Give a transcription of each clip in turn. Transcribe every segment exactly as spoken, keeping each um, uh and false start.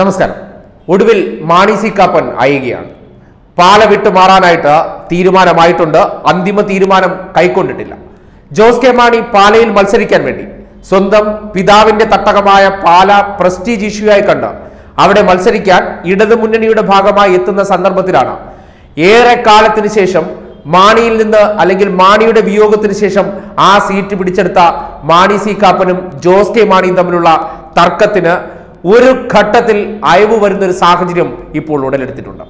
നമസ്കാരം. ഒടുവിൽ മാണി സി കാപ്പൻ ആയികയാണ്. പാല വിട്ടു മാറാനായിട്ട് തീരുമാനമായിട്ടുണ്ട്. അന്തിമ തീരുമാനം കൈക്കൊണ്ടിട്ടില്ല. ജോസ് കെ മാണി പാലയിൽ മത്സരിക്കാൻ വേണ്ടി സ്വന്തം പിതാവിന്റെ തട്ടകമായ പാല പ്രസ്റ്റീജ് ഇഷ്യൂയായി കണ്ട് അവിടെ മത്സരിക്കാൻ ഇടതുമുന്നണിയുടെ ഭാഗമായി എത്തുന്ന സന്ദർഭത്തിലാണ് ഏറെ കാലത്തിന് ശേഷം മാണിയിൽ നിന്ന് അല്ലെങ്കിൽ മാണിയുടെ വിയോഗത്തിന് ശേഷം ആ സീറ്റ് പിടിച്ചെടുത്ത മാണി സി കാപ്പനും ജോസ് കെ മാണിയും തമ്മിലുള്ള തർക്കത്തിന് ഒരു ഘട്ടത്തിൽ അയവ് വരുന്നൊരു സാഹചര്യം ഇപ്പോൾ ഉടലെടുത്തിട്ടുണ്ട്.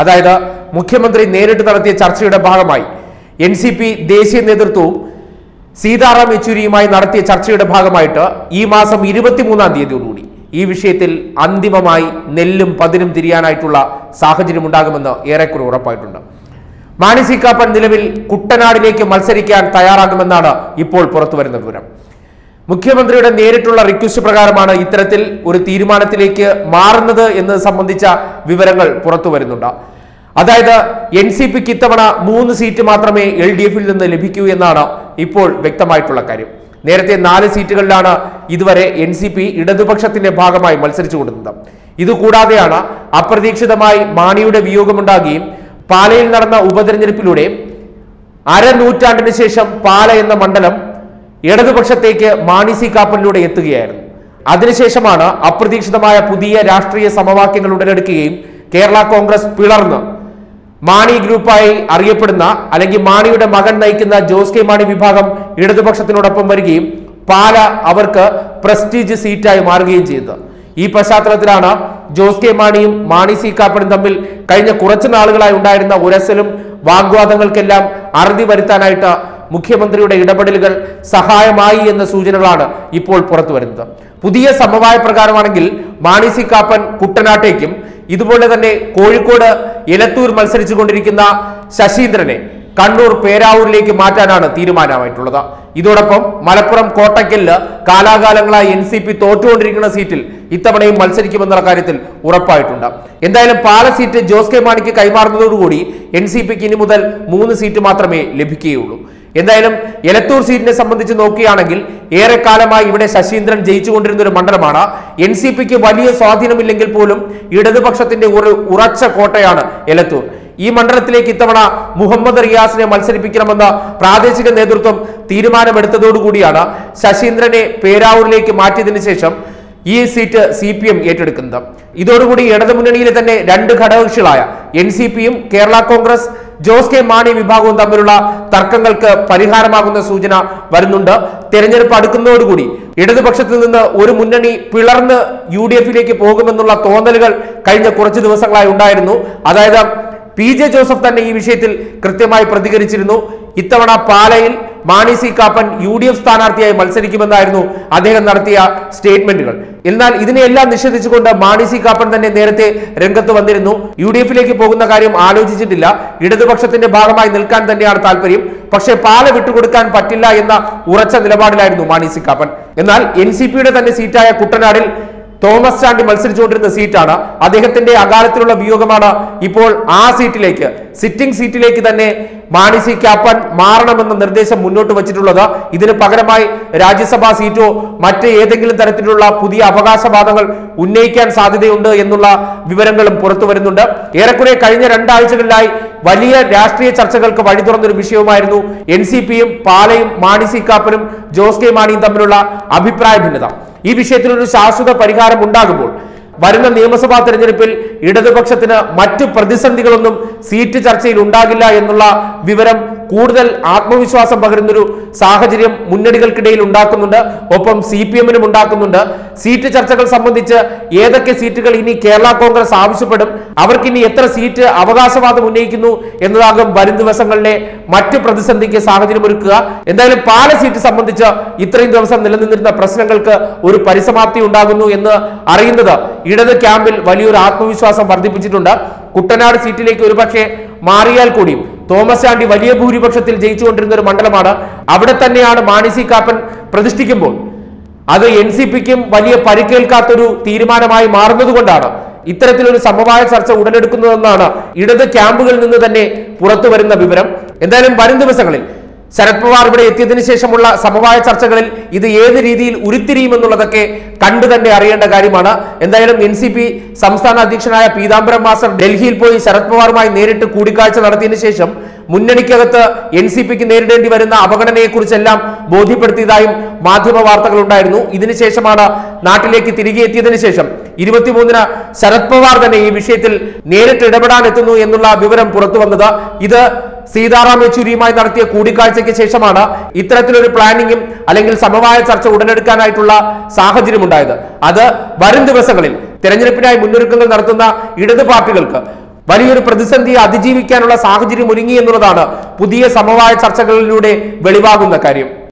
അതായത് മുഖ്യമന്ത്രി നേരിട്ട് നടത്തിയ ചർച്ചയുടെ ഭാഗമായി എൻ സി പി ദേശീയ നേതൃത്വവും സീതാറാം യെച്ചൂരിയുമായി നടത്തിയ ചർച്ചയുടെ ഭാഗമായിട്ട് ഈ മാസം ഇരുപത്തിമൂന്നാം തീയതിയോടുകൂടി ഈ വിഷയത്തിൽ അന്തിമമായി നെല്ലും പതിനും തിരിയാനായിട്ടുള്ള സാഹചര്യം ഉണ്ടാകുമെന്ന് ഏറെക്കുറെ ഉറപ്പായിട്ടുണ്ട്. മാണി സി കാപ്പൻ നിലവിൽ കുട്ടനാടിലേക്ക് മത്സരിക്കാൻ തയ്യാറാകുമെന്നാണ് ഇപ്പോൾ പുറത്തുവരുന്ന വിവരം. മുഖ്യമന്ത്രിയുടെ നേരിട്ടുള്ള റിക്വസ്റ്റ് പ്രകാരമാണ് ഇത്തരത്തിൽ ഒരു തീരുമാനത്തിലേക്ക് മാറുന്നത് എന്നത് സംബന്ധിച്ച വിവരങ്ങൾ പുറത്തു വരുന്നുണ്ട്. അതായത് എൻ സി പിക്ക് ഇത്തവണ മൂന്ന് സീറ്റ് മാത്രമേ എൽ ഡി എഫിൽ നിന്ന് ലഭിക്കൂ എന്നാണ് ഇപ്പോൾ വ്യക്തമായിട്ടുള്ള കാര്യം. നേരത്തെ നാല് സീറ്റുകളിലാണ് ഇതുവരെ എൻ സി പി ഇടതുപക്ഷത്തിന്റെ ഭാഗമായി മത്സരിച്ചു കൊടുക്കുന്നത്. ഇതുകൂടാതെയാണ് അപ്രതീക്ഷിതമായി മാണിയുടെ വിയോഗമുണ്ടാകുകയും പാലയിൽ നടന്ന ഉപതെരഞ്ഞെടുപ്പിലൂടെ അരനൂറ്റാണ്ടിന് ശേഷം പാല എന്ന മണ്ഡലം ഇടതുപക്ഷത്തേക്ക് മാണി സി കാപ്പനിലൂടെ എത്തുകയായിരുന്നു. അതിനുശേഷമാണ് അപ്രതീക്ഷിതമായ പുതിയ രാഷ്ട്രീയ സമവാക്യങ്ങൾ ഉടലെടുക്കുകയും കേരള കോൺഗ്രസ് പിളർന്ന് മാണി ഗ്രൂപ്പായി അറിയപ്പെടുന്ന അല്ലെങ്കിൽ മാണിയുടെ മകൻ നയിക്കുന്ന ജോസ് കെ മാണി വിഭാഗം ഇടതുപക്ഷത്തിനോടൊപ്പം വരികയും പാല അവർക്ക് പ്രസ്റ്റീജ് സീറ്റായി മാറുകയും ചെയ്തത്. ഈ പശ്ചാത്തലത്തിലാണ് ജോസ് കെ മാണിയും മാണി സി കാപ്പനും തമ്മിൽ കഴിഞ്ഞ കുറച്ച് നാളുകളായി ഉണ്ടായിരുന്ന ഉരസലും വാഗ്വാദങ്ങൾക്കെല്ലാം അറുതി വരുത്താനായിട്ട് മുഖ്യമന്ത്രിയുടെ ഇടപെടലുകൾ സഹായമായി എന്ന സൂചനകളാണ് ഇപ്പോൾ പുറത്തു വരുന്നത്. പുതിയ സമവായ പ്രകാരമാണെങ്കിൽ മാണി സി കാപ്പൻ കുട്ടനാട്ടേക്കും ഇതുപോലെ തന്നെ കോഴിക്കോട് എലത്തൂർ മത്സരിച്ചു കൊണ്ടിരിക്കുന്ന ശശീന്ദ്രനെ കണ്ണൂർ പേരാവൂരിലേക്ക് മാറ്റാനാണ് തീരുമാനമായിട്ടുള്ളത്. ഇതോടൊപ്പം മലപ്പുറം കോട്ടക്കലില് കാലാകാലങ്ങളായി എൻ സി പി തോറ്റുകൊണ്ടിരിക്കുന്ന സീറ്റിൽ ഇത്തവണയും മത്സരിക്കുമെന്നുള്ള കാര്യത്തിൽ ഉറപ്പായിട്ടുണ്ട്. എന്തായാലും പാല സീറ്റ് ജോസ് കെ മാണിക്ക് കൈമാറുന്നതോടുകൂടി എൻ സി പിക്ക് ഇനി മുതൽ മൂന്ന് സീറ്റ് മാത്രമേ ലഭിക്കുകയുള്ളൂ. എന്തായാലും എലത്തൂർ സീറ്റിനെ സംബന്ധിച്ച് നോക്കുകയാണെങ്കിൽ ഏറെക്കാലമായി ഇവിടെ ശശീന്ദ്രൻ ജയിച്ചുകൊണ്ടിരുന്ന ഒരു മണ്ഡലമാണ്. എൻ സി പിക്ക് വലിയ സ്വാധീനമില്ലെങ്കിൽ പോലും ഇടതുപക്ഷത്തിന്റെ ഒരു ഉറച്ച കോട്ടയാണ് എലത്തൂർ. ഈ മണ്ഡലത്തിലേക്ക് ഇത്തവണ മുഹമ്മദ് റിയാസിനെ മത്സരിപ്പിക്കണമെന്ന പ്രാദേശിക നേതൃത്വം തീരുമാനമെടുത്തതോടുകൂടിയാണ് ശശീന്ദ്രനെ പേരാവൂരിലേക്ക് മാറ്റിയതിനു ശേഷം ഈ സീറ്റ് സി പി എം ഏറ്റെടുക്കുന്നത്. ഇതോടുകൂടി ഇടതുമുന്നണിയിലെ തന്നെ രണ്ട് ഘടകകക്ഷികളായ എൻ സി പിയും കേരള കോൺഗ്രസ് ജോസ് കെ മാണി വിഭാഗവും തമ്മിലുള്ള തർക്കങ്ങൾക്ക് പരിഹാരമാകുന്ന സൂചന വരുന്നുണ്ട്. തെരഞ്ഞെടുപ്പ് അടുക്കുന്നതോടുകൂടി ഇടതുപക്ഷത്തിൽ നിന്ന് ഒരു മുന്നണി പിളർന്ന് യു ഡി എഫിലേക്ക് പോകുമെന്നുള്ള തോന്നലുകൾ കഴിഞ്ഞ കുറച്ച് ദിവസങ്ങളായി ഉണ്ടായിരുന്നു. അതായത് പി ജെ ജോസഫ് തന്നെ ഈ വിഷയത്തിൽ കൃത്യമായി പ്രതികരിച്ചിരുന്നു. ഇത്തവണ പാലയിൽ Mani C Kappan U D F സ്ഥാനാർത്ഥിയായി മത്സരിക്കുമെന്നായിരുന്നു അദ്ദേഹം നടത്തിയ സ്റ്റേറ്റ്മെന്റുകൾ. എന്നാൽ ഇതിനെയെല്ലാം നിഷേധിച്ചുകൊണ്ട് മാണി സി കാപ്പൻ തന്നെ നേരത്തെ രംഗത്ത് വന്നിരുന്നു. യു ഡി എഫിലേക്ക് പോകുന്ന കാര്യം ആലോചിച്ചിട്ടില്ല, ഇടതുപക്ഷത്തിന്റെ ഭാഗമായി നിൽക്കാൻ തന്നെയാണ് താല്പര്യം, പക്ഷേ പാല വിട്ടുകൊടുക്കാൻ പറ്റില്ല എന്ന ഉറച്ച നിലപാടിലായിരുന്നു മാണി സി കാപ്പൻ. എന്നാൽ എൻ സി പിയുടെ തന്നെ സീറ്റായ കുട്ടനാടിൽ തോമസ് ചാണ്ടി മത്സരിച്ചുകൊണ്ടിരുന്ന സീറ്റാണ്. അദ്ദേഹത്തിന്റെ അകാലത്തിലുള്ള വിയോഗമാണ് ഇപ്പോൾ ആ സീറ്റിലേക്ക് സിറ്റിംഗ് സീറ്റിലേക്ക് തന്നെ മാണി സി കാപ്പൻ മാറണമെന്ന നിർദ്ദേശം മുന്നോട്ട് വച്ചിട്ടുള്ളത്. ഇതിന് പകരമായി രാജ്യസഭാ സീറ്റോ മറ്റ് ഏതെങ്കിലും തരത്തിലുള്ള പുതിയ അവകാശവാദങ്ങൾ ഉന്നയിക്കാൻ സാധ്യതയുണ്ട് എന്നുള്ള വിവരങ്ങളും പുറത്തു വരുന്നുണ്ട്. ഏറെക്കുറെ കഴിഞ്ഞ രണ്ടാഴ്ചകളിലായി വലിയ രാഷ്ട്രീയ ചർച്ചകൾക്ക് വഴി തുറന്നൊരു വിഷയവുമായിരുന്നു എൻ സി പിയും പാലയും മാണി സി കാപ്പനും ജോസ് കെ മാണിയും തമ്മിലുള്ള അഭിപ്രായ ഭിന്നത. ഈ വിഷയത്തിൽ ഒരു ശാശ്വത പരിഹാരം ഉണ്ടാകുമ്പോൾ വരുന്ന നിയമസഭാ തെരഞ്ഞെടുപ്പിൽ ഇടതുപക്ഷത്തിന് മറ്റു പ്രതിസന്ധികളൊന്നും സീറ്റ് ചർച്ചയിൽ ഉണ്ടാകില്ല എന്നുള്ള വിവരം കൂടുതൽ ആത്മവിശ്വാസം പകരുന്നൊരു സാഹചര്യം മുന്നണികൾക്കിടയിൽ ഉണ്ടാക്കുന്നുണ്ട്. ഒപ്പം സി പി എമ്മിനും ഉണ്ടാക്കുന്നുണ്ട്. സീറ്റ് ചർച്ചകൾ സംബന്ധിച്ച് ഏതൊക്കെ സീറ്റുകൾ ഇനി കേരള കോൺഗ്രസ് ആവശ്യപ്പെടും, അവർക്കിനി എത്ര സീറ്റ് അവകാശവാദം ഉന്നയിക്കുന്നു എന്നതാകും വരും ദിവസങ്ങളിലെ മറ്റ് പ്രതിസന്ധിക്ക് സാഹചര്യമൊരുക്കുക. എന്തായാലും പാല സീറ്റ് സംബന്ധിച്ച് ഇത്രയും ദിവസം നിലനിന്നിരുന്ന പ്രശ്നങ്ങൾക്ക് ഒരു പരിസമാപ്തി ഉണ്ടാകുന്നു എന്ന് അറിയുന്നത് ഇടത് ക്യാമ്പിൽ വലിയൊരു ആത്മവിശ്വാസം വർദ്ധിപ്പിച്ചിട്ടുണ്ട്. കുട്ടനാട് സീറ്റിലേക്ക് ഒരുപക്ഷെ മാറിയാൽ കൂടിയും തോമസ് ചാണ്ടി വലിയ ഭൂരിപക്ഷത്തിൽ ജയിച്ചുകൊണ്ടിരുന്ന ഒരു മണ്ഡലമാണ്. അവിടെ തന്നെയാണ് മാണി സി കാപ്പൻ പ്രതിഷ്ഠിക്കുമ്പോൾ അത് എൻ സി പിക്കും വലിയ പരിക്കേൽക്കാത്തൊരു തീരുമാനമായി മാറുന്നതുകൊണ്ടാണ് ഇത്തരത്തിലൊരു സമവായ ചർച്ച ഉടലെടുക്കുന്നതെന്നാണ് ഇടത് ക്യാമ്പുകളിൽ നിന്ന് തന്നെ പുറത്തു വരുന്ന വിവരം. എന്തായാലും വരും ദിവസങ്ങളിൽ ശരത് പവാർ ഇവിടെ എത്തിയതിനു ശേഷമുള്ള സമവായ ചർച്ചകളിൽ ഇത് ഏത് രീതിയിൽ ഉരുത്തിരിയുമെന്നുള്ളതൊക്കെ കണ്ടു തന്നെ അറിയേണ്ട കാര്യമാണ്. എന്തായാലും എൻ സി പി സംസ്ഥാന അധ്യക്ഷനായ പീതാംബരം മാസ്റ്റർ ഡൽഹിയിൽ പോയി ശരത് പവാറുമായി നേരിട്ട് കൂടിക്കാഴ്ച നടത്തിയതിനു ശേഷം മുന്നണിക്കകത്ത് എൻ സി പിക്ക് നേരിടേണ്ടി വരുന്ന അപകടനയെക്കുറിച്ചെല്ലാം ബോധ്യപ്പെടുത്തിയതായും മാധ്യമ വാർത്തകൾ ഉണ്ടായിരുന്നു. ഇതിനുശേഷമാണ് നാട്ടിലേക്ക് തിരികെ എത്തിയതിനു ശേഷം ഇരുപത്തിമൂന്നിന് ശരത് പവാർ തന്നെ ഈ വിഷയത്തിൽ നേരിട്ട് ഇടപെടാൻ എത്തുന്നു എന്നുള്ള വിവരം പുറത്തു വന്നത്. ഇത് സീതാറാം യെച്ചൂരിയുമായി നടത്തിയ കൂടിക്കാഴ്ചയ്ക്ക് ശേഷമാണ് ഇത്തരത്തിലൊരു പ്ലാനിങ്ങും അല്ലെങ്കിൽ സമവായ ചർച്ച ഉടലെടുക്കാനായിട്ടുള്ള സാഹചര്യമുണ്ടായത്. അത് വരും ദിവസങ്ങളിൽ തെരഞ്ഞെടുപ്പിനായി മുന്നൊരുക്കങ്ങൾ നടത്തുന്ന ഇടതു പാർട്ടികൾക്ക് വലിയൊരു പ്രതിസന്ധിയെ അതിജീവിക്കാനുള്ള സാഹചര്യം ഒരുങ്ങി എന്നുള്ളതാണ് പുതിയ സമവായ ചർച്ചകളിലൂടെ വെളിവാകുന്ന കാര്യം.